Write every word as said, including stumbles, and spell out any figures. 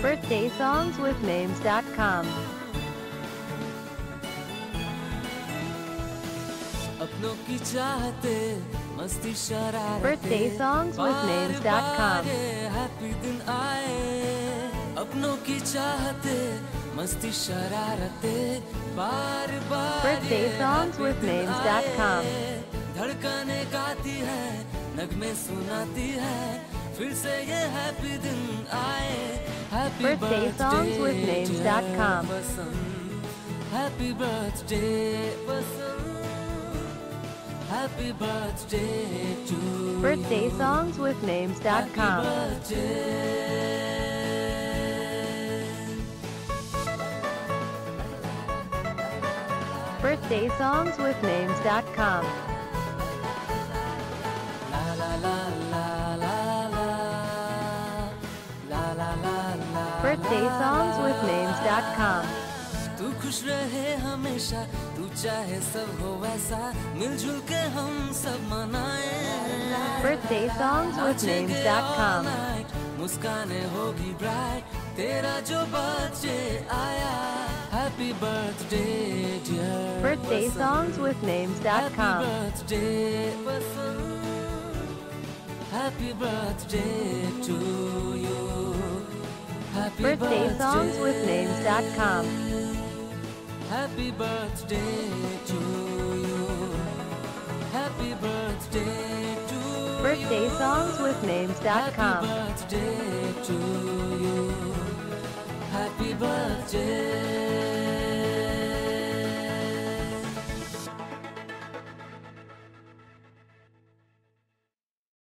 birthday songs with names dot com. birthday songs with names dot com. happy din aaye apno ki chahte मस्ती शरारतें बार बार birthday songs with names dot com. धड़कने गाती है नगमे सुनाती है फिर से ये हैप्पी दिन आए birthday songs with names dot com. Happy birthday Basant happy birthday to birthday songs with names dot com. birthday songs with names dot com. La la la la la la la la. birthday songs with names dot com. तू खुश रहे हमेशा तू चाहे सब हो वैसा मिलजुल के हम सब मनाएं birthday songs with names dot com. मुस्काने होगी ब्राइट तेरा जो बच्चे आया happy birthday dear birthday songs with names dot com. happy birthday to you happy birthday songs with names dot com. happy birthday to you happy birthday to birthday songs with names dot com. happy birthday to you happy birthday.